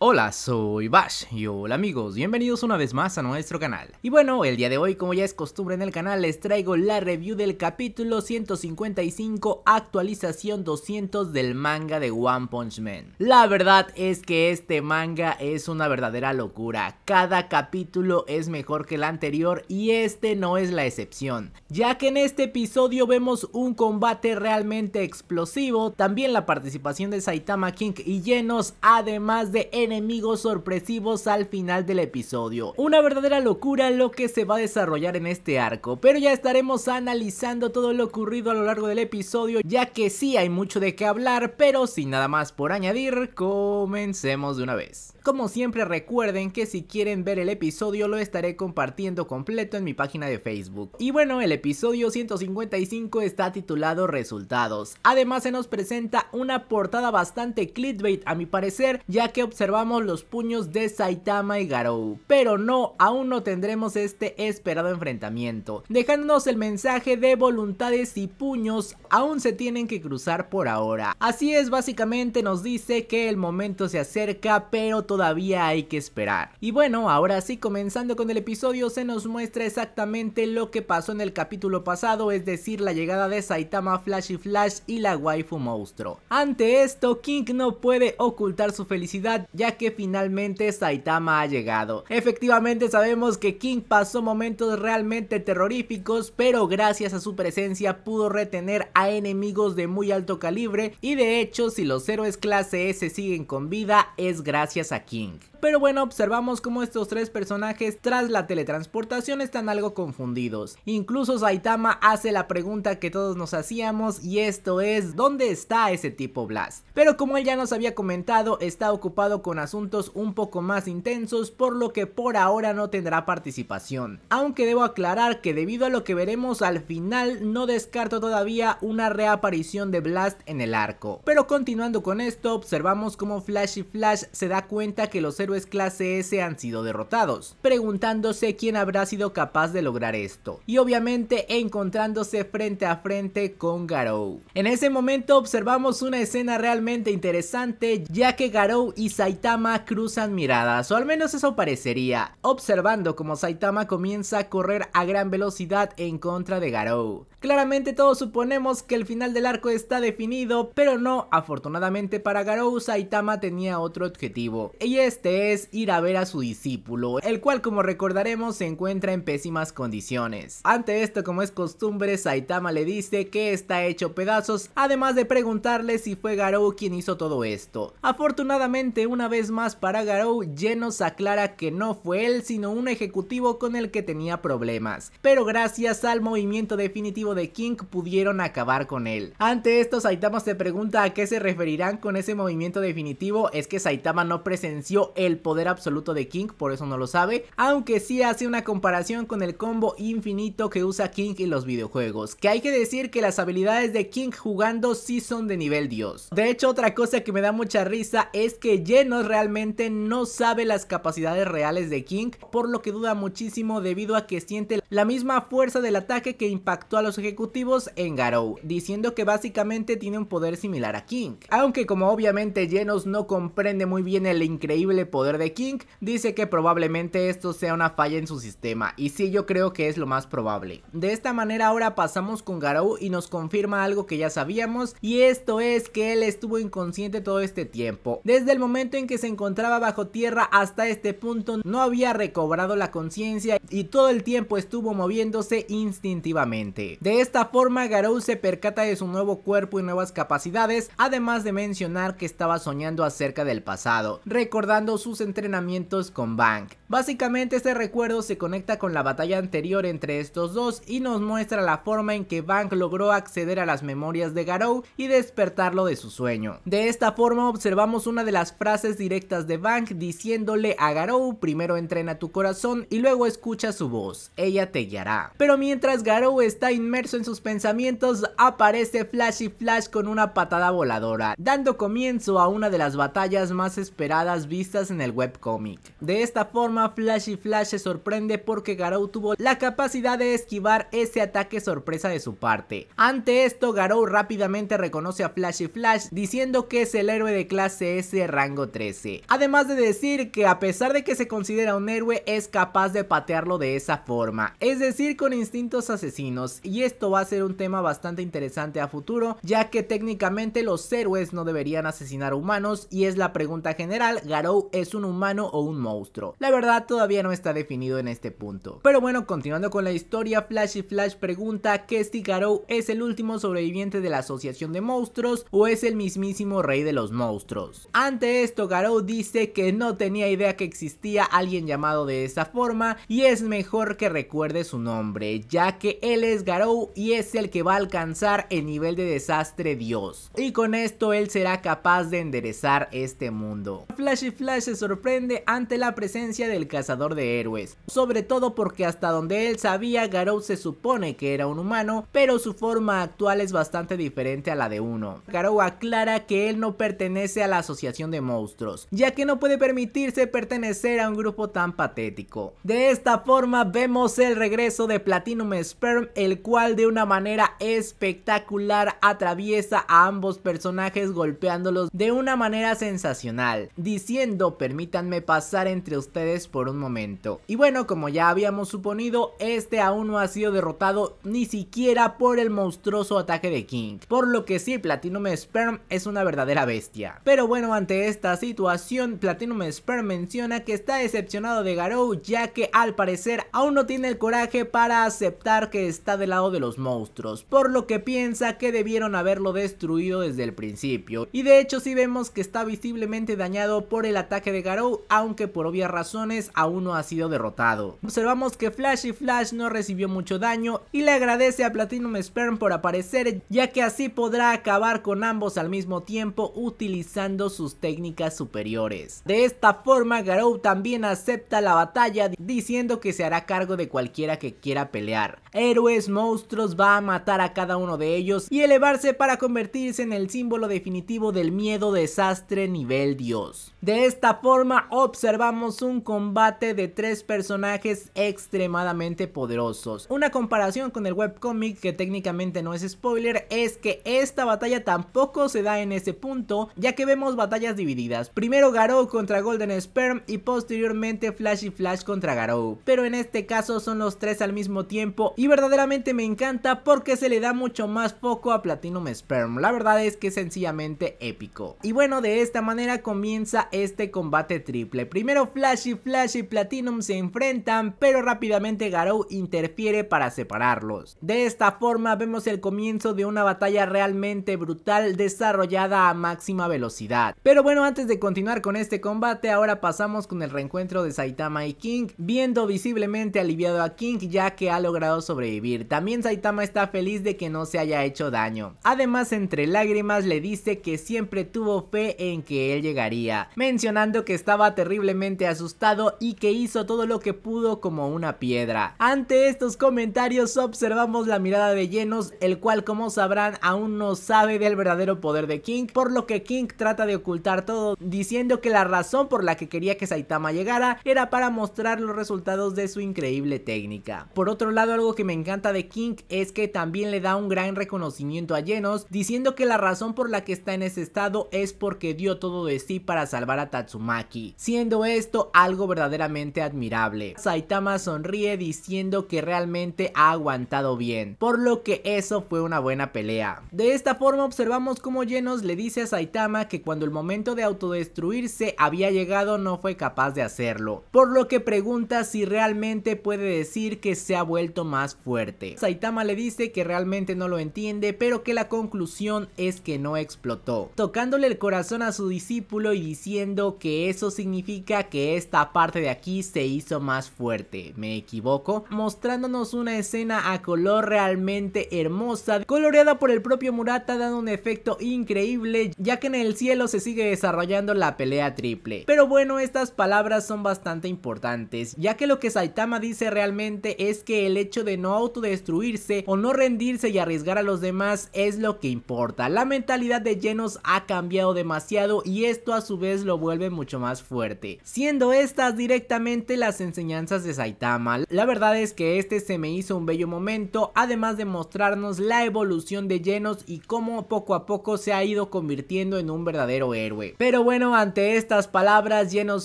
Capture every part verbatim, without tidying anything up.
Hola, soy Bash y hola amigos, bienvenidos una vez más a nuestro canal. Y bueno, el día de hoy, como ya es costumbre en el canal, les traigo la review del capítulo ciento cincuenta y cinco, actualización doscientos del manga de One Punch Man. La verdad es que este manga es una verdadera locura, cada capítulo es mejor que el anterior y este no es la excepción, ya que en este episodio vemos un combate realmente explosivo, también la participación de Saitama, King y Genos, además de enemigos sorpresivos al final del episodio. Una verdadera locura lo que se va a desarrollar en este arco, pero ya estaremos analizando todo lo ocurrido a lo largo del episodio, ya que sí hay mucho de qué hablar, pero sin nada más por añadir, comencemos de una vez. Como siempre, recuerden que si quieren ver el episodio lo estaré compartiendo completo en mi página de Facebook. Y bueno, el episodio ciento cincuenta y cinco está titulado Resultados. Además se nos presenta una portada bastante clickbait a mi parecer, ya que observamos los puños de Saitama y Garou, pero no, aún no tendremos este esperado enfrentamiento, dejándonos el mensaje de voluntades y puños aún se tienen que cruzar por ahora. Así es, básicamente nos dice que el momento se acerca, pero todavía hay que esperar. Y bueno, ahora sí, comenzando con el episodio, se nos muestra exactamente lo que pasó en el capítulo pasado, es decir, la llegada de Saitama, Flashy Flash y la waifu monstruo. Ante esto, King no puede ocultar su felicidad, ya que finalmente Saitama ha llegado. Efectivamente sabemos que King pasó momentos realmente terroríficos, pero gracias a su presencia pudo retener a enemigos de muy alto calibre, y de hecho si los héroes clase S siguen con vida es gracias a King. Pero bueno, observamos cómo estos tres personajes tras la teletransportación están algo confundidos. Incluso Saitama hace la pregunta que todos nos hacíamos, y esto es, ¿dónde está ese tipo Blast? Pero como él ya nos había comentado, está ocupado con asuntos un poco más intensos, por lo que por ahora no tendrá participación. Aunque debo aclarar que debido a lo que veremos al final, no descarto todavía una reaparición de Blast en el arco. Pero continuando con esto, observamos cómo Flashy Flash se da cuenta que los héroes clase S han sido derrotados, preguntándose quién habrá sido capaz de lograr esto, y obviamente encontrándose frente a frente con Garou. En ese momento observamos una escena realmente interesante, ya que Garou y Saitama cruzan miradas, o al menos eso parecería, observando como Saitama comienza a correr a gran velocidad en contra de Garou. Claramente todos suponemos que el final del arco está definido, pero no, afortunadamente para Garou, Saitama tenía otro objetivo, y este es ir a ver a su discípulo, el cual, como recordaremos, se encuentra en pésimas condiciones. Ante esto, como es costumbre, Saitama le dice que está hecho pedazos, además de preguntarle si fue Garou quien hizo todo esto. Afortunadamente, una vez más para Garou, Genos aclara que no fue él, sino un ejecutivo con el que tenía problemas, pero gracias al movimiento definitivo de King pudieron acabar con él. Ante esto, Saitama se pregunta a qué se referirán con ese movimiento definitivo. Es que Saitama no presenció el el poder absoluto de King, por eso no lo sabe, aunque sí hace una comparación con el combo infinito que usa King en los videojuegos, que hay que decir que las habilidades de King jugando sí son de nivel dios. De hecho, otra cosa que me da mucha risa es que Genos realmente no sabe las capacidades reales de King, por lo que duda muchísimo debido a que siente la misma fuerza del ataque que impactó a los ejecutivos en Garou, diciendo que básicamente tiene un poder similar a King. Aunque como obviamente Genos no comprende muy bien el increíble poder poder de King, dice que probablemente esto sea una falla en su sistema, y sí, yo creo que es lo más probable. De esta manera ahora pasamos con Garou y nos confirma algo que ya sabíamos, y esto es que él estuvo inconsciente todo este tiempo. Desde el momento en que se encontraba bajo tierra hasta este punto no había recobrado la conciencia y todo el tiempo estuvo moviéndose instintivamente. De esta forma Garou se percata de su nuevo cuerpo y nuevas capacidades, además de mencionar que estaba soñando acerca del pasado, recordando su sus entrenamientos con Bank. Básicamente este recuerdo se conecta con la batalla anterior entre estos dos y nos muestra la forma en que Bank logró acceder a las memorias de Garou y despertarlo de su sueño. De esta forma observamos una de las frases directas de Bank diciéndole a Garou: primero entrena tu corazón y luego escucha su voz, ella te guiará. Pero mientras Garou está inmerso inmerso en sus pensamientos, aparece Flashy Flash con una patada voladora, dando comienzo a una de las batallas más esperadas vistas en el webcomic. De esta forma, Flashy Flash se sorprende porque Garou tuvo la capacidad de esquivar ese ataque sorpresa de su parte. Ante esto, Garou rápidamente reconoce a Flashy Flash, diciendo que es el héroe de clase S rango trece. Además de decir que a pesar de que se considera un héroe, es capaz de patearlo de esa forma, es decir, con instintos asesinos, y esto va a ser un tema bastante interesante a futuro, ya que técnicamente los héroes no deberían asesinar humanos, y es la pregunta general: ¿Garou es un humano o un monstruo? La verdad todavía no está definido en este punto. Pero bueno, continuando con la historia, Flashy Flash pregunta que si Garou es el último sobreviviente de la asociación de monstruos o es el mismísimo rey de los monstruos. Ante esto, Garou dice que no tenía idea que existía alguien llamado de esa forma y es mejor que recuerde su nombre, ya que él es Garou y es el que va a alcanzar el nivel de desastre Dios, y con esto él será capaz de enderezar este mundo. Flashy Flash se sorprende ante la presencia del cazador de héroes, sobre todo porque hasta donde él sabía, Garou se supone que era un humano, pero su forma actual es bastante diferente a la de uno. Garou aclara que él no pertenece a la asociación de monstruos, ya que no puede permitirse pertenecer a un grupo tan patético. De esta forma vemos el regreso de Platinum Sperm, el cual de una manera espectacular atraviesa a ambos personajes golpeándolos de una manera sensacional, diciendo: permítanme pasar entre ustedes por un momento. Y bueno, como ya habíamos suponido, este aún no ha sido derrotado ni siquiera por el monstruoso ataque de King, por lo que sí, Platinum Sperm es una verdadera bestia. Pero bueno, ante esta situación, Platinum Sperm menciona que está decepcionado de Garou, ya que al parecer aún no tiene el coraje para aceptar que está del lado de los monstruos, por lo que piensa que debieron haberlo destruido desde el principio, y de hecho sí vemos que está visiblemente dañado por el ataque de Garou, aunque por obvias razones aún no ha sido derrotado. Observamos que Flashy Flash no recibió mucho daño y le agradece a Platinum Sperm por aparecer, ya que así podrá acabar con ambos al mismo tiempo utilizando sus técnicas superiores. De esta forma, Garou también acepta la batalla, diciendo que se hará cargo de cualquiera que quiera pelear. Héroes, monstruos, va a matar a cada uno de ellos y elevarse para convertirse en el símbolo definitivo del miedo desastre nivel Dios. De esta forma observamos un combate de tres personajes extremadamente poderosos. Una comparación con el webcomic, que técnicamente no es spoiler, es que esta batalla tampoco se da en ese punto, ya que vemos batallas divididas: primero Garou contra Golden Sperm y posteriormente Flashy Flash contra Garou, pero en este caso son los tres al mismo tiempo y verdaderamente me encanta porque se le da mucho más foco a Platinum Sperm. La verdad es que es sencillamente épico. Y bueno, de esta manera comienza este combate triple. Primero Flashy Flash y Platinum se enfrentan, pero rápidamente Garou interfiere para separarlos. De esta forma vemos el comienzo de una batalla realmente brutal, desarrollada a máxima velocidad. Pero bueno, antes de continuar con este combate, ahora pasamos con el reencuentro de Saitama y King, viendo visiblemente aliviado a King, ya que ha logrado sobrevivir. También Saitama está feliz de que no se haya hecho daño. Además, entre lágrimas le dice que siempre tuvo fe en que él llegaría, mencionando que estaba terriblemente asustado y que hizo todo lo que pudo como una piedra. Ante estos comentarios observamos la mirada de Genos, el cual, como sabrán, aún no sabe del verdadero poder de King, por lo que King trata de ocultar todo, diciendo que la razón por la que quería que Saitama llegara era para mostrar los resultados de su increíble técnica. Por otro lado, algo que me encanta de King es que también le da un gran reconocimiento a Genos, diciendo que la razón por la que está en ese estado es porque dio todo de sí para salvar a Tatsumaki, siendo esto algo verdaderamente admirable. Saitama sonríe diciendo que realmente ha aguantado bien, por lo que eso fue una buena pelea. De esta forma observamos cómo Genos le dice a Saitama que cuando el momento de autodestruirse había llegado, no fue capaz de hacerlo, por lo que pregunta si realmente puede decir que se ha vuelto más fuerte. Saitama le dice que realmente no lo entiende, pero que la conclusión es que no explotó, tocándole el corazón a su discípulo y diciendo que eso significa que esta parte de aquí se hizo más fuerte. ¿Me equivoco? Mostrándonos una escena a color realmente hermosa, coloreada por el propio Murata, dando un efecto increíble, ya que en el cielo se sigue desarrollando la pelea triple. Pero bueno, estas palabras son bastante importantes, ya que lo que Saitama dice realmente es que el hecho de no autodestruir rendirse o no rendirse y arriesgar a los demás es lo que importa. La mentalidad de Genos ha cambiado demasiado y esto a su vez lo vuelve mucho más fuerte, siendo estas directamente las enseñanzas de Saitama. La verdad es que este se me hizo un bello momento, además de mostrarnos la evolución de Genos y cómo poco a poco se ha ido convirtiendo en un verdadero héroe. Pero bueno, ante estas palabras Genos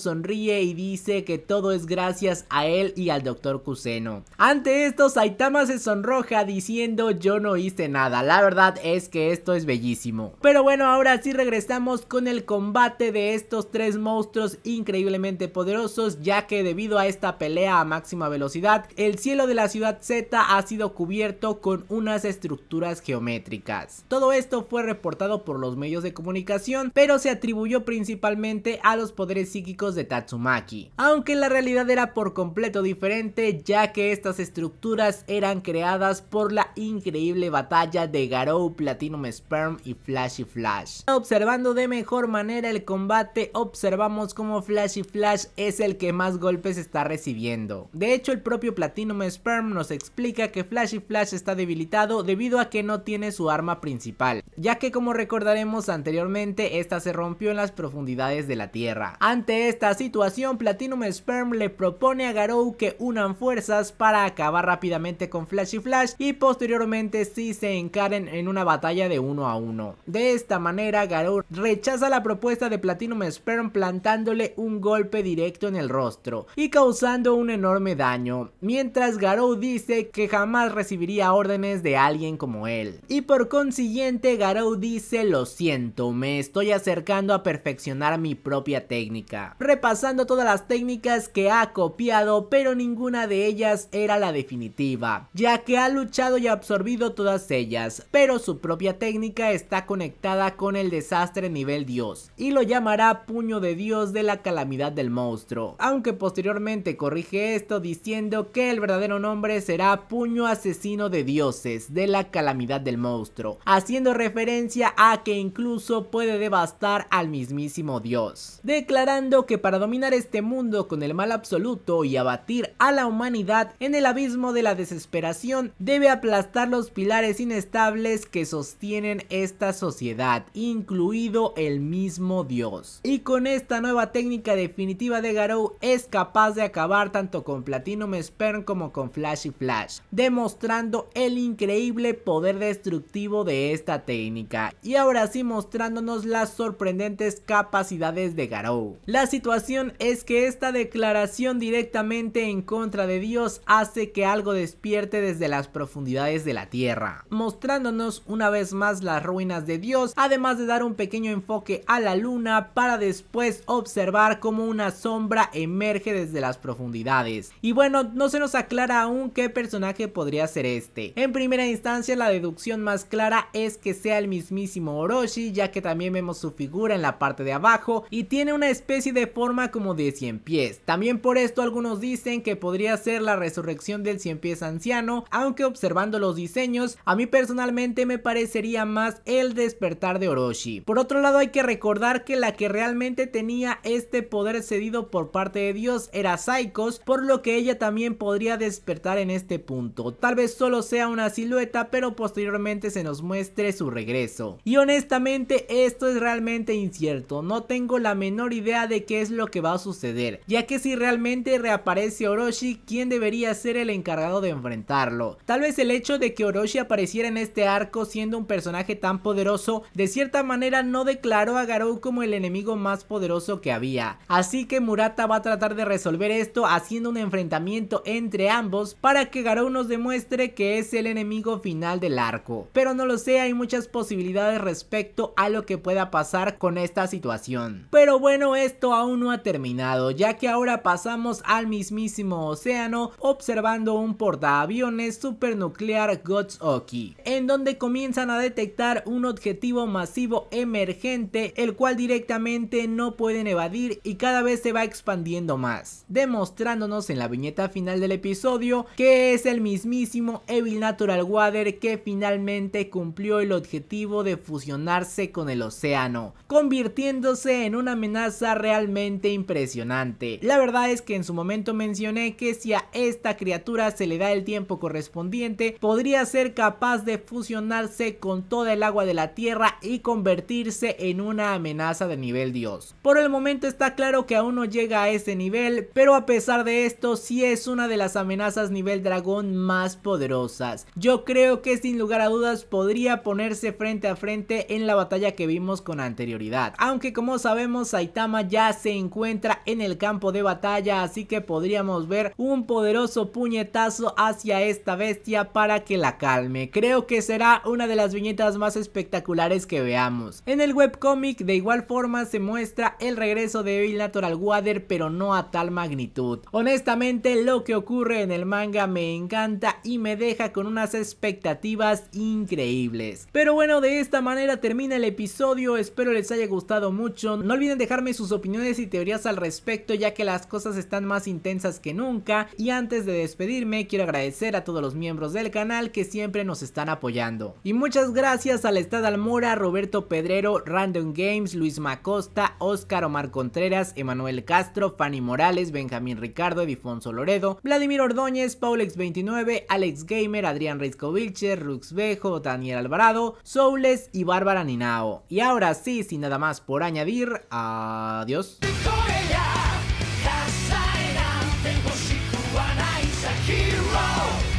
sonríe y dice que todo es gracias a él y al doctor Kuseno. Ante esto Saitama se sonroja diciendo: yo no hice nada. La verdad es que esto es bellísimo. Pero bueno, ahora sí regresamos con el combate de estos tres monstruos increíblemente poderosos, ya que debido a esta pelea a máxima velocidad el cielo de la ciudad Z ha sido cubierto con unas estructuras geométricas. Todo esto fue reportado por los medios de comunicación, pero se atribuyó principalmente a los poderes psíquicos de Tatsumaki, aunque la realidad era por completo diferente, ya que estas estructuras eran creadas por la increíble batalla de Garou, Platinum Sperm y Flashy Flash. Observando de mejor manera el combate, observamos cómo Flashy Flash es el que más golpes está recibiendo. De hecho, el propio Platinum Sperm nos explica que Flashy Flash está debilitado debido a que no tiene su arma principal, ya que como recordaremos anteriormente, esta se rompió en las profundidades de la tierra. Ante esta situación, Platinum Sperm le propone a Garou que unan fuerzas para acabar rápidamente con Flashy Flash y posteriormente sí se encaren en una batalla de uno a uno. De esta manera Garou rechaza la propuesta de Platinum Sperm plantándole un golpe directo en el rostro y causando un enorme daño, mientras Garou dice que jamás recibiría órdenes de alguien como él. Y por consiguiente Garou dice: lo siento, me estoy acercando a perfeccionar mi propia técnica. Repasando todas las técnicas que ha copiado, pero ninguna de ellas era la definitiva, ya que ha luchado y absorbido todas ellas, pero su propia técnica está conectada con el desastre nivel dios y lo llamará puño de dios de la calamidad del monstruo, aunque posteriormente corrige esto diciendo que el verdadero nombre será puño asesino de dioses de la calamidad del monstruo, haciendo referencia a que incluso puede devastar al mismísimo dios, declarando que para dominar este mundo con el mal absoluto y abatir a la humanidad en el abismo de la desesperación debe aplastar los pilares inestables que sostienen esta sociedad, incluido el mismo dios. Y con esta nueva técnica definitiva de Garou es capaz de acabar tanto con Platinum Sperm como con Flashy Flash, demostrando el increíble poder destructivo de esta técnica y ahora sí mostrándonos las sorprendentes capacidades de Garou. La situación es que esta declaración directamente en contra de Dios hace que algo despierte desde las profundidades de la tierra, mostrándonos una vez más las ruinas de Dios, además de dar un pequeño enfoque a la luna para después observar cómo una sombra emerge desde las profundidades. Y bueno, no se nos aclara aún qué personaje podría ser este. En primera instancia la deducción más clara es que sea el mismísimo Orochi, ya que también vemos su figura en la parte de abajo y tiene una especie de forma como de cien pies. También por esto algunos dicen que podría ser la resurrección del cien pies anciano, aunque observando los diseños a mí personalmente me parecería más el despertar de Orochi. Por otro lado hay que recordar que la que realmente tenía este poder cedido por parte de Dios era Saiko, por lo que ella también podría despertar en este punto. Tal vez solo sea una silueta, pero posteriormente se nos muestre su regreso. Y honestamente esto es realmente incierto, no tengo la menor idea de qué es lo que va a suceder, ya que si realmente reaparece Orochi, ¿quién debería ser el encargado de enfrentarlo? Tal vez el hecho de que Orochi apareciera en este arco siendo un personaje tan poderoso, de cierta manera no declaró a Garou como el enemigo más poderoso que había, así que Murata va a tratar de resolver esto haciendo un enfrentamiento entre ambos para que Garou nos demuestre que es el enemigo final del arco. Pero no lo sé, hay muchas posibilidades respecto a lo que pueda pasar con esta situación. Pero bueno, esto aún no ha terminado, ya que ahora pasamos al mismísimo océano observando un portaaviones supernuclear Gotsuki, en donde comienzan a detectar un objetivo masivo emergente, el cual directamente no pueden evadir y cada vez se va expandiendo más, demostrándonos en la viñeta final del episodio que es el mismísimo Evil Natural Water que finalmente cumplió el objetivo de fusionarse con el océano, convirtiéndose en una amenaza realmente impresionante. La verdad es que en su momento mencioné que si a esta criatura se le da el tiempo correspondiente correspondiente, podría ser capaz de fusionarse con toda el agua de la tierra y convertirse en una amenaza de nivel dios. Por el momento está claro que aún no llega a ese nivel, pero a pesar de esto sí es una de las amenazas nivel dragón más poderosas. Yo creo que sin lugar a dudas podría ponerse frente a frente en la batalla que vimos con anterioridad, aunque como sabemos Saitama ya se encuentra en el campo de batalla, así que podríamos ver un poderoso puñetazo hacia esta bestia para que la calme. Creo que será una de las viñetas más espectaculares que veamos. En el webcomic de igual forma se muestra el regreso de Evil Natural Water, pero no a tal magnitud. Honestamente lo que ocurre en el manga me encanta y me deja con unas expectativas increíbles. Pero bueno, de esta manera termina el episodio, espero les haya gustado mucho. No olviden dejarme sus opiniones y teorías al respecto, ya que las cosas están más intensas que nunca. Y antes de despedirme quiero agradecer a todos los miembros del canal que siempre nos están apoyando. Y muchas gracias a la Estad Almora, Roberto Pedrero, Random Games, Luis Macosta, Oscar Omar Contreras, Emanuel Castro, Fanny Morales, Benjamín Ricardo, Edifonso Loredo, Vladimir Ordóñez, Paulex veintinueve, Alex Gamer, Adrián Reiscovilcher, Ruxvejo, Daniel Alvarado, Soules y Bárbara Ninao. Y ahora sí, sin nada más por añadir, adiós.